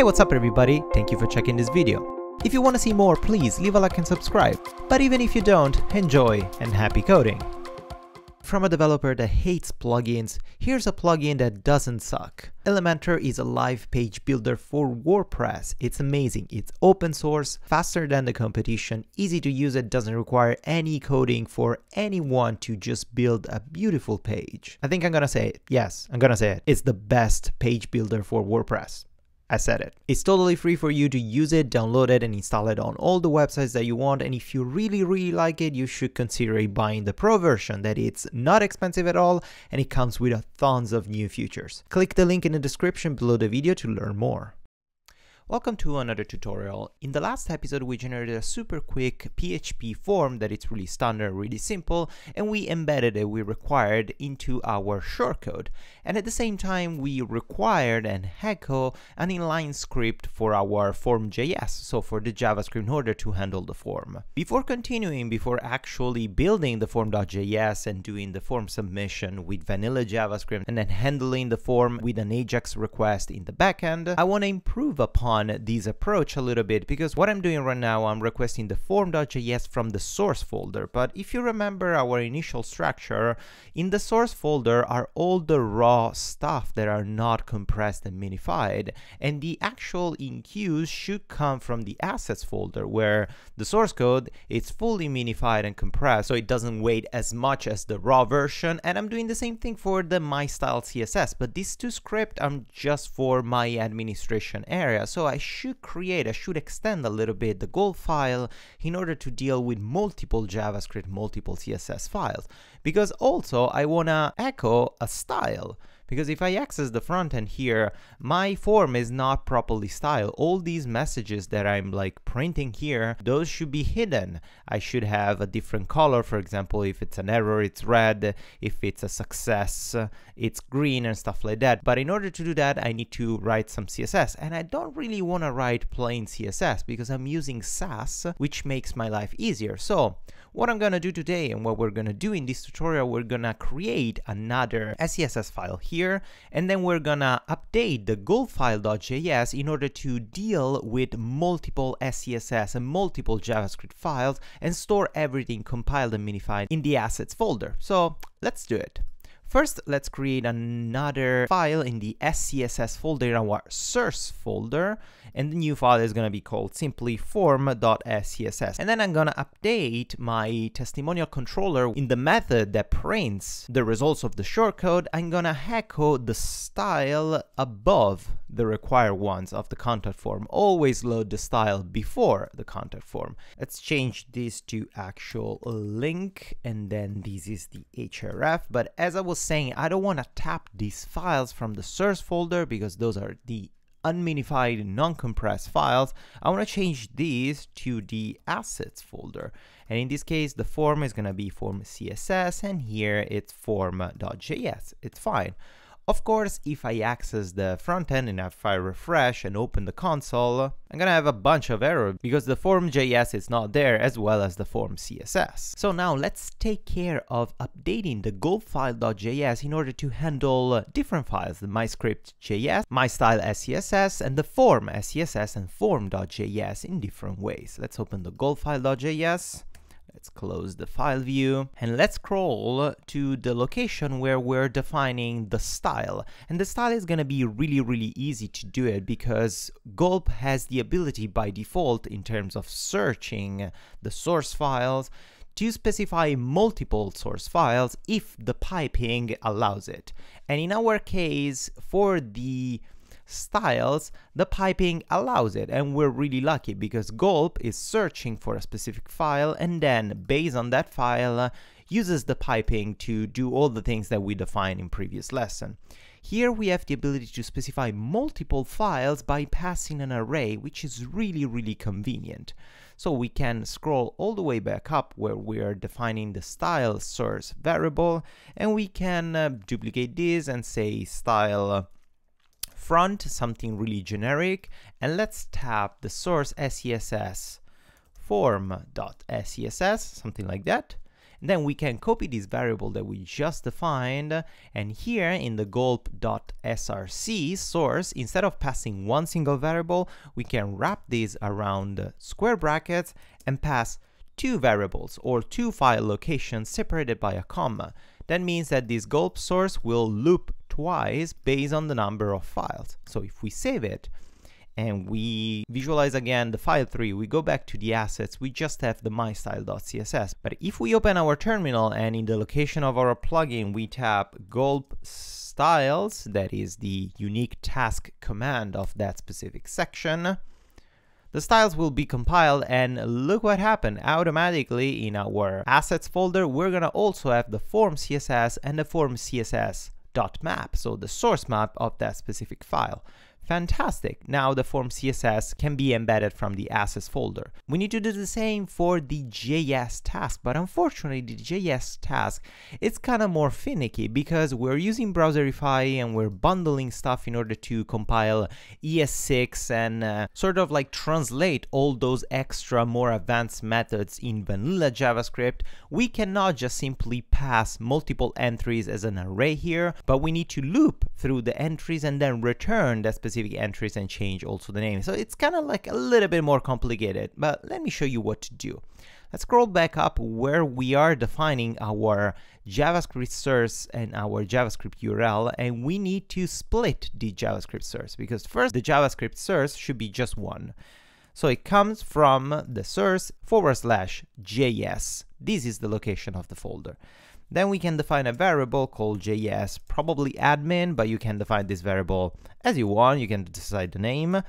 Hey, what's up everybody? Thank you for checking this video. If you want to see more, please leave a like and subscribe. But even if you don't, enjoy and happy coding. From a developer that hates plugins, here's a plugin that doesn't suck. Elementor is a live page builder for WordPress. It's amazing, it's open source, faster than the competition, easy to use, it doesn't require any coding for anyone to just build a beautiful page. I think I'm gonna say it, yes, I'm gonna say it. It's the best page builder for WordPress. I said it. It's totally free for you to use it, download it and install it on all the websites that you want, and if you really like it, you should consider buying the pro version, that it's not expensive at all and it comes with tons of new features. Click the link in the description below the video to learn more. Welcome to another tutorial. In the last episode we generated a super quick PHP form that it's really standard, really simple, and we embedded it, we required into our shortcode. And at the same time we required an echo, an inline script for our form.js, so for the JavaScript in order to handle the form. Before continuing, before actually building the form.js and doing the form submission with vanilla JavaScript and then handling the form with an AJAX request in the backend, I want to improve upon this approach a little bit, because what I'm doing right now, I'm requesting the form.js from the source folder. But if you remember our initial structure, in the source folder are all the raw stuff that are not compressed and minified, and the actual in queues should come from the assets folder, where the source code is fully minified and compressed, so it doesn't weight as much as the raw version. And I'm doing the same thing for the my style CSS, but these two scripts are just for my administration area, so I should extend a little bit the Gulp file in order to deal with multiple JavaScript, multiple CSS files, because also I want to echo a style. Because if I access the front end here, my form is not properly styled. All these messages that I'm like printing here, those should be hidden. I should have a different color. For example, if it's an error, it's red. If it's a success, it's green and stuff like that. But in order to do that, I need to write some CSS. And I don't really want to write plain CSS because I'm using Sass, which makes my life easier. So what I'm going to do today and what we're going to do in this tutorial, we're going to create another SCSS file here. And then we're gonna update the gulpfile.js in order to deal with multiple SCSS and multiple JavaScript files and store everything compiled and minified in the assets folder. So let's do it. First, let's create another file in the SCSS folder in our source folder, and the new file is gonna be called simply form.scss. And then I'm gonna update my testimonial controller in the method that prints the results of the shortcode. I'm gonna echo the style above the required ones of the contact form. Always load the style before the contact form. Let's change this to actual link, and then this is the href. But as I was saying, I don't want to tap these files from the source folder because those are the unminified, non-compressed files. I want to change these to the assets folder, and in this case the form is going to be form.css, and here it's form.js. It's fine. Of course, if I access the front end and if I refresh and open the console, I'm gonna have a bunch of errors because the form.js is not there, as well as the form.css. So now let's take care of updating the gulpfile.js in order to handle different files, the myscript.js, mystyle.scss, and the form.scss and form.js in different ways. Let's open the gulpfile.js. Let's close the file view and let's scroll to the location where we're defining the style. And the style is going to be really easy to do it, because Gulp has the ability by default in terms of searching the source files to specify multiple source files if the piping allows it. And in our case, for the styles, the piping allows it, and we're really lucky because Gulp is searching for a specific file and then based on that file uses the piping to do all the things that we defined in previous lesson. Here we have the ability to specify multiple files by passing an array, which is really convenient. So we can scroll all the way back up where we are defining the style source variable, and we can duplicate this and say style front, something really generic, and let's tap the source SCSS form.scss, something like that, Then we can copy this variable that we just defined, and here in the gulp.src source, instead of passing one single variable, we can wrap this around square brackets and pass two variables or two file locations separated by a comma. That means that this gulp source will loop twice based on the number of files. So if we save it and we visualize again the file 3, we go back to the assets, we just have the mystyle.css. But if we open our terminal and in the location of our plugin we tap gulp styles, that is the unique task command of that specific section, the styles will be compiled, and look what happened. Automatically in our assets folder we're gonna also have the form CSS and the form CSS.map, so the source map of that specific file. Fantastic! Now the form CSS can be embedded from the assets folder. We need to do the same for the JS task, but unfortunately the JS task, it's kind of more finicky because we're using Browserify and we're bundling stuff in order to compile ES6 and sort of like translate all those extra more advanced methods in vanilla JavaScript. We cannot just simply pass multiple entries as an array here, but we need to loop through the entries and then return that specific entries and change also the name. So it's kind of like a little bit more complicated, but let me show you what to do. Let's scroll back up where we are defining our JavaScript source and our JavaScript URL, and we need to split the JavaScript source because first the JavaScript source should be just one. So it comes from the source /JS. This is the location of the folder. Then we can define a variable called JS, probably admin, but you can define this variable as you want, you can decide the name.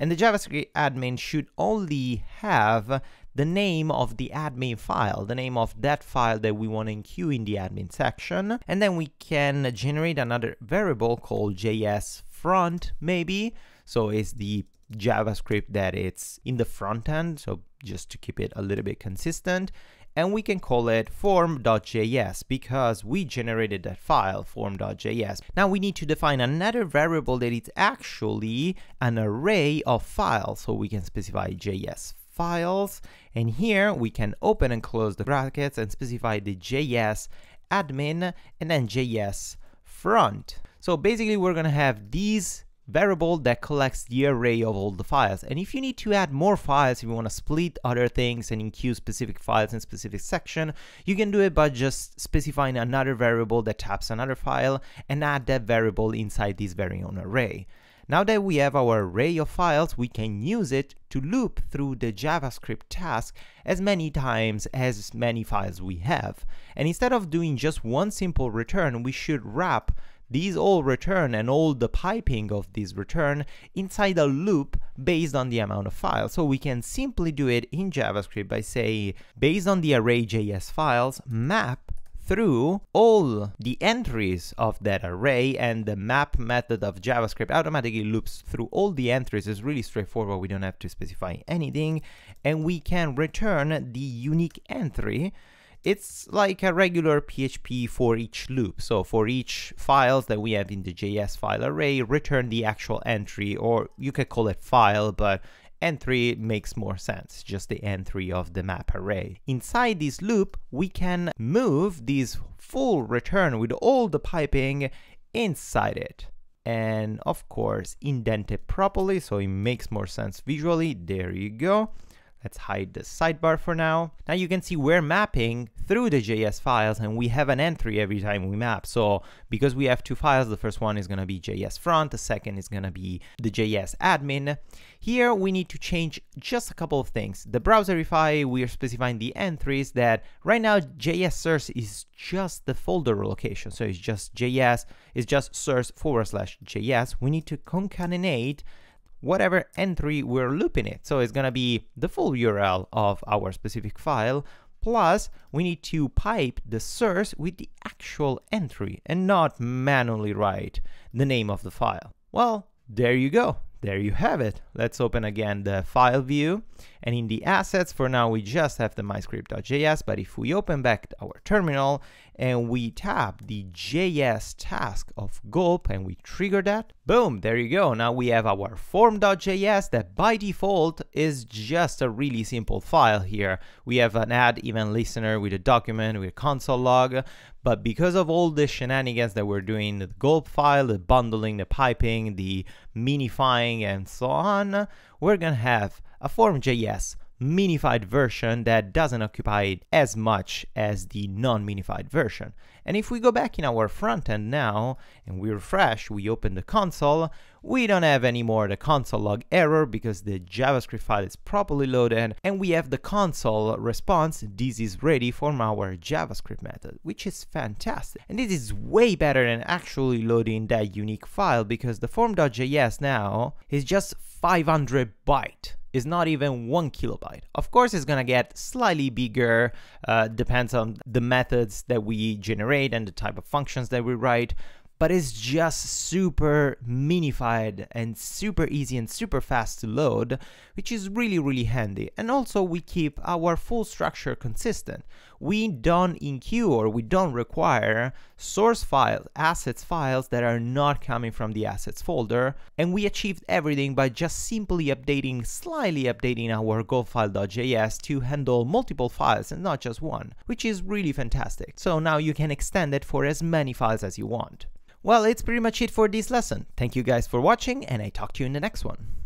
And the JavaScript admin should only have the name of the admin file, the name of that file that we want to enqueue in the admin section. And then we can generate another variable called JS front, maybe. So it's the JavaScript that it's in the front end, so just to keep it a little bit consistent. And we can call it form.js because we generated that file, form.js. Now we need to define another variable that is actually an array of files. So we can specify JS files. And here we can open and close the brackets and specify the JS admin and then JS front. So basically we're going to have these variable that collects the array of all the files. And if you need to add more files, if you want to split other things and enqueue specific files in specific section, you can do it by just specifying another variable that taps another file and add that variable inside this very own array. Now that we have our array of files, we can use it to loop through the JavaScript task as many files we have. And instead of doing just one simple return, we should wrap these all return and all the piping of this return inside a loop based on the amount of files. So we can simply do it in JavaScript by say, based on the array JS files, map through all the entries of that array, and the map method of JavaScript automatically loops through all the entries. It's really straightforward, we don't have to specify anything, and we can return the unique entry. It's like a regular PHP for each loop. So for each files that we have in the JS file array, return the actual entry, or you could call it file, but entry makes more sense, just the entry of the map array. Inside this loop, we can move this full return with all the piping inside it. And of course, indent it properly so it makes more sense visually. There you go. Let's hide the sidebar for now. Now you can see we're mapping through the JS files and we have an entry every time we map. So because we have two files, the first one is gonna be JS front, the second is gonna be the JS admin. Here we need to change just a couple of things. The Browserify, we are specifying the entries that right now JS source is just the folder location. So it's just JS, it's just source /JS. We need to concatenate whatever entry we're looping it. So it's gonna be the full URL of our specific file, plus we need to pipe the source with the actual entry and not manually write the name of the file. Well, there you go. There you have it. Let's open again the file view, and in the assets for now we just have the myscript.js, but if we open back our terminal and we tap the JS task of Gulp and we trigger that, boom, there you go. Now we have our form.js that by default is just a really simple file here. We have an add event listener with a document, with a console log, but because of all the shenanigans that we're doing, the Gulp file, the bundling, the piping, the minifying and so on, we're gonna have a form.js minified version that doesn't occupy as much as the non-minified version. And if we go back in our front end now and we refresh, we open the console, we don't have anymore the console log error because the JavaScript file is properly loaded, and we have the console response, this is ready, from our JavaScript method, which is fantastic. And this is way better than actually loading that unique file, because the form.js now is just 500 bytes. Is not even 1 kilobyte. Of course it's gonna get slightly bigger, depends on the methods that we generate and the type of functions that we write, but it's just super minified and super easy and super fast to load, which is really, really handy. And also we keep our full structure consistent. We don't enqueue, or we don't require source files, assets files that are not coming from the assets folder. And we achieved everything by just simply updating, slightly updating our gulpfile.js to handle multiple files and not just one, which is really fantastic. So now you can extend it for as many files as you want. Well, it's pretty much it for this lesson. Thank you guys for watching, and I talk to you in the next one.